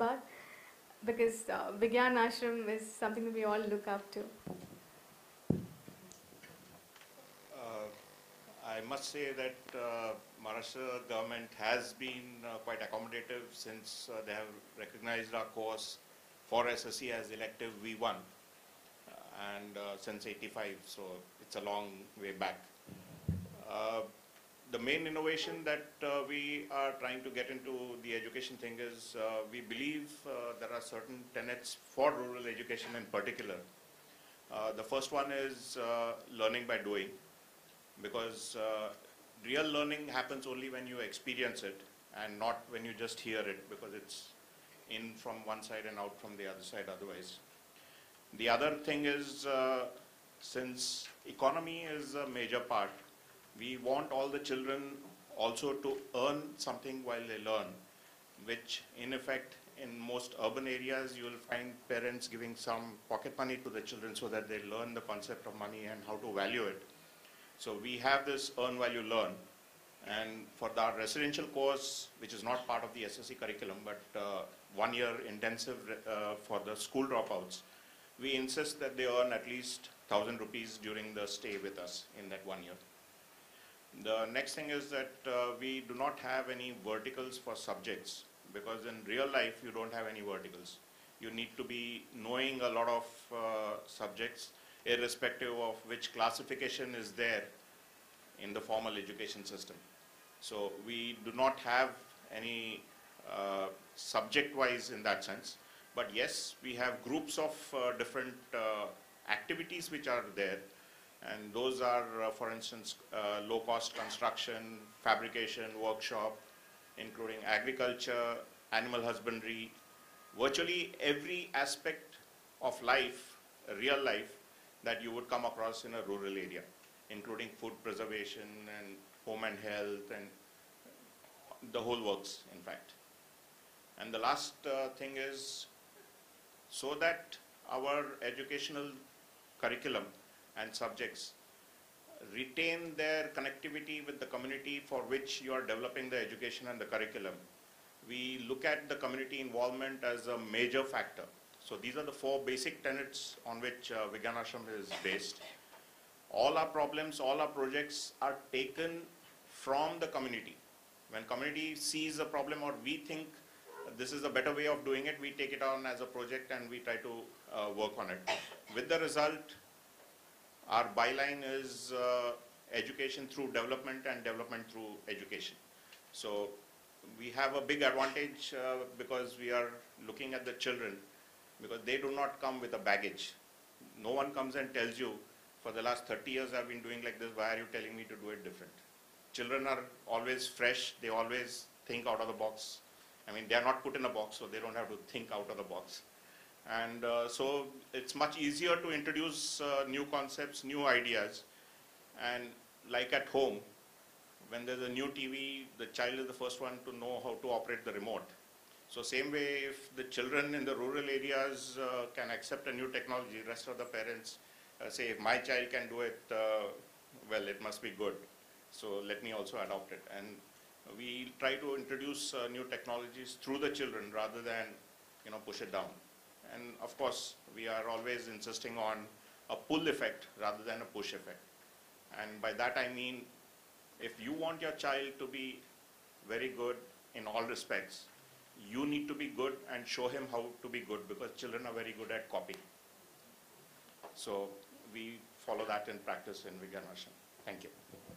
about, because Vigyan Ashram is something that we all look up to. I must say that Maharashtra government has been quite accommodative since they have recognized our course for SSC as elective V1 and since 85, so it's a long way back. The main innovation that we are trying to get into the education thing is we believe there are certain tenets for rural education in particular. The first one is learning by doing, because real learning happens only when you experience it and not when you just hear it, because it's in from one side and out from the other side otherwise. The other thing is, since economy is a major part, we want all the children also to earn something while they learn, which in effect in most urban areas you will find parents giving some pocket money to the children so that they learn the concept of money and how to value it. So we have this earn while you learn, and for our residential course, which is not part of the SSC curriculum but 1 year intensive for the school dropouts, we insist that they earn at least 1,000 rupees during the stay with us in that 1 year. The next thing is that we do not have any verticals for subjects, because in real life you don't have any verticals. You need to be knowing a lot of subjects, irrespective of which classification is there in the formal education system. So we do not have any subject-wise in that sense, but yes, we have groups of different activities which are there, and those are, for instance, low-cost construction, fabrication, workshop, including agriculture, animal husbandry. Virtually every aspect of life, real life, that you would come across in a rural area, including food preservation and home and health and the whole works, in fact. And the last thing is, so that our educational curriculum and subjects retain their connectivity with the community for which you are developing the education and the curriculum, we look at the community involvement as a major factor. So these are the four basic tenets on which Vigyan Ashram is based. All our problems, all our projects are taken from the community. When community sees a problem or we think this is a better way of doing it, we take it on as a project and we try to work on it. With the result, our byline is education through development and development through education. So we have a big advantage because we are looking at the children, because they do not come with a baggage. No one comes and tells you, for the last 30 years I've been doing like this, why are you telling me to do it different? Children are always fresh, they always think out of the box. I mean, they are not put in a box, so they don't have to think out of the box. And so it's much easier to introduce new concepts, new ideas. And like at home, when there's a new TV, the child is the first one to know how to operate the remote. So same way, if the children in the rural areas can accept a new technology, rest of the parents say, if my child can do it, well, it must be good. So let me also adopt it. And we try to introduce new technologies through the children rather than, you know, push it down. And of course, we are always insisting on a pull effect rather than a push effect. And by that I mean, if you want your child to be very good in all respects, you need to be good and show him how to be good, because children are very good at copying. So we follow that in practice in Vigyan Ashram. Thank you.